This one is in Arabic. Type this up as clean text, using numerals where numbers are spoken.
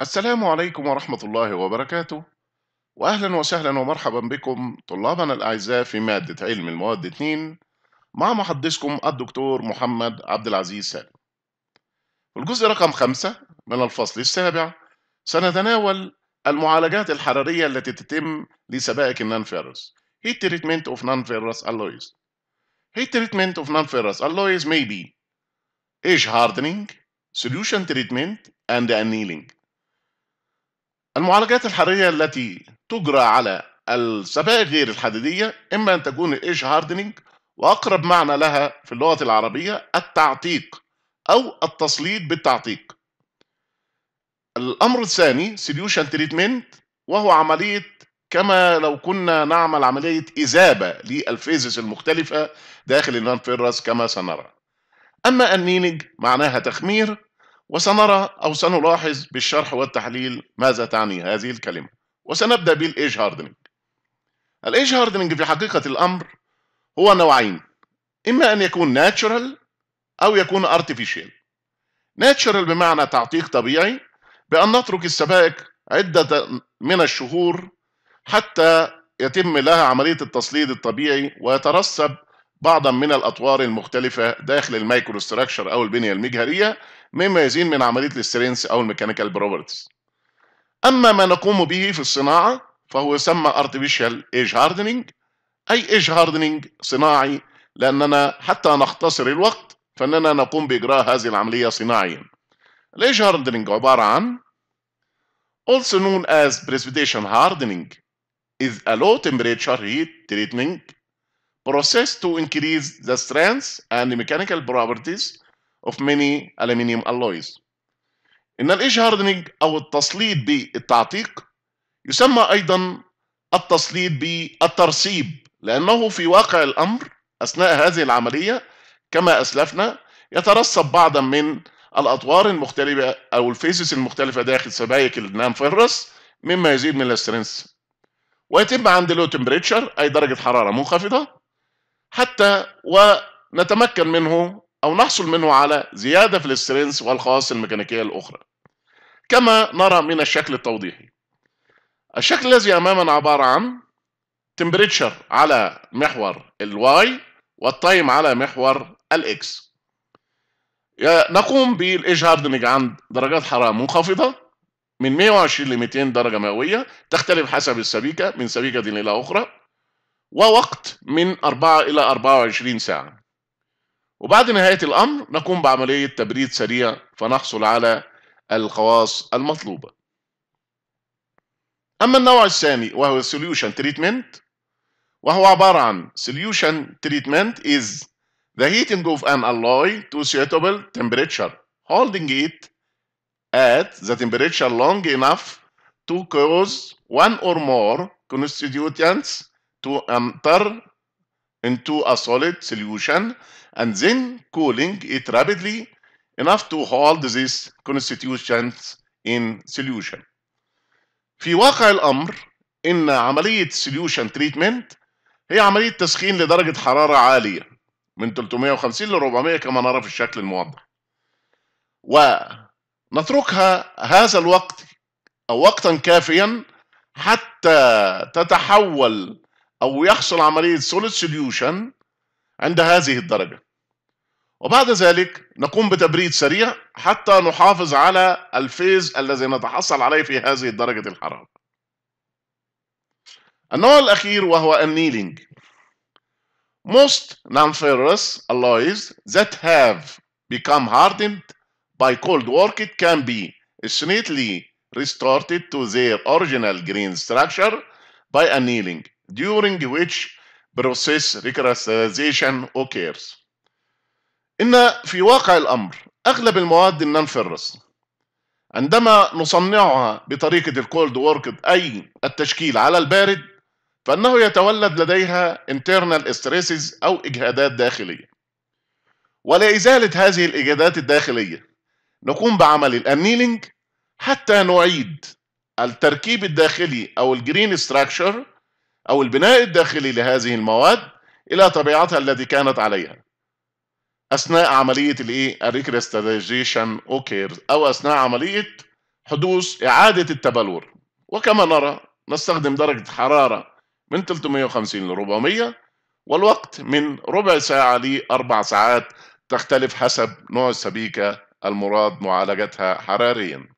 السلام عليكم ورحمة الله وبركاته، وأهلا وسهلا ومرحبا بكم طلابنا الأعزاء في مادة علم المواد 2 مع محدثكم الدكتور محمد عبد العزيز سالم. في الجزء رقم 5 من الفصل السابع سنتناول المعالجات الحرارية التي تتم لسبائك النون فيرس. Heat Treatment of Non-Ferrous Alloys. Heat Treatment of Non-Ferrous Alloys may be Age Hardening, Solution Treatment, and Annealing. المعالجات الحرارية التي تجرى على السبائك غير الحديدية إما أن تكون الإيج هاردنينج، وأقرب معنى لها في اللغة العربية التعتيق أو التسليط بالتعتيق. الأمر الثاني سوليوشن تريتمنت، وهو عملية كما لو كنا نعمل عملية إذابة للفيزز المختلفة داخل النون فيرس كما سنرى. أما النينج معناها تخمير، وسنرى أو سنلاحظ بالشرح والتحليل ماذا تعني هذه الكلمة. وسنبدأ بالإيج هاردنينج. الإيج هاردنينج في حقيقة الأمر هو نوعين، إما أن يكون ناتشورال أو يكون أرتفيشيال. ناتشورال بمعنى تعتيق طبيعي، بأن نترك السبائك عدة من الشهور حتى يتم لها عملية التسليط الطبيعي ويترسب بعضا من الأطوار المختلفة داخل المايكرو ستراكشر أو البنية المجهرية، مما يزين من عملية السترينث أو الميكانيكال بروبرتيز. أما ما نقوم به في الصناعة فهو يسمى Artificial Age Hardening، أي Age Hardening صناعي، لأننا حتى نختصر الوقت فإننا نقوم بإجراء هذه العملية صناعيا. الإيج هاردنينج عبارة عن also known as precipitation hardening is a low temperature heat treatment process to increase the strength and the mechanical properties of many aluminium alloys. إن الإيج هاردنينج أو التسليط بالتعتيق يسمى أيضا التسليط بالترسيب، لأنه في واقع الأمر أثناء هذه العملية كما أسلفنا يترسب بعضا من الأطوار المختلفة أو الفيسز المختلفة داخل سبائك النانفيرس، مما يزيد من السترينث، ويتم عند لو تمبريتشر أي درجة حرارة منخفضة حتى ونتمكن منه أو نحصل منه على زيادة في السترينث والخواص الميكانيكية الأخرى كما نرى من الشكل التوضيحي. الشكل الذي أمامنا عبارة عن تمبريتشر على محور الواي والتايم على محور الإكس. نقوم بالإيج هاردنينج عند درجات حرارة منخفضة من 120 ل 200 درجة مئوية، تختلف حسب السبيكة من سبيكة إلى أخرى، ووقت من 4 إلى 24 ساعة. وبعد نهاية الأمر نقوم بعملية تبريد سريع فنحصل على الخواص المطلوبة. أما النوع الثاني وهو Solution Treatment، وهو عبارة عن Solution Treatment is the heating of an alloy to suitable temperature holding it at the temperature long enough to cause one or more constituents to enter into a solid solution and then cooling it rapidly enough to hold these constituents in solution. في واقع الأمر إن عملية solution treatment هي عملية تسخين لدرجة حرارة عالية من 350 ل 400 كما نرى في الشكل الموضح، ونتركها هذا الوقت أو وقتا كافيا حتى تتحول أو يحصل عملية solid solution عند هذه الدرجة، وبعد ذلك نقوم بتبريد سريع حتى نحافظ على الفيز الذي نتحصل عليه في هذه درجة الحرارة. النوع الأخير وهو annealing. Most non-ferrous alloys that have become hardened by cold work can be slightly restored to their original grain structure by annealing, during which process recrystallization occurs. إن في واقع الأمر أغلب المواد النانفيرس عندما نصنعها بطريقة الكولد وورك أي التشكيل على البارد، فإنه يتولد لديها internal stresses أو إجهادات داخلية، ولإزالة هذه الإجهادات الداخلية نقوم بعمل الأنيلينج حتى نعيد التركيب الداخلي أو الجرين ستراكشر أو البناء الداخلي لهذه المواد إلى طبيعتها التي كانت عليها أثناء عملية الريكريستاليزيشن أو أثناء عملية حدوث إعادة التبلور. وكما نرى نستخدم درجة حرارة من 350 ل 400 والوقت من ربع ساعة لأربع ساعات، تختلف حسب نوع السبيكة المراد معالجتها حراريا.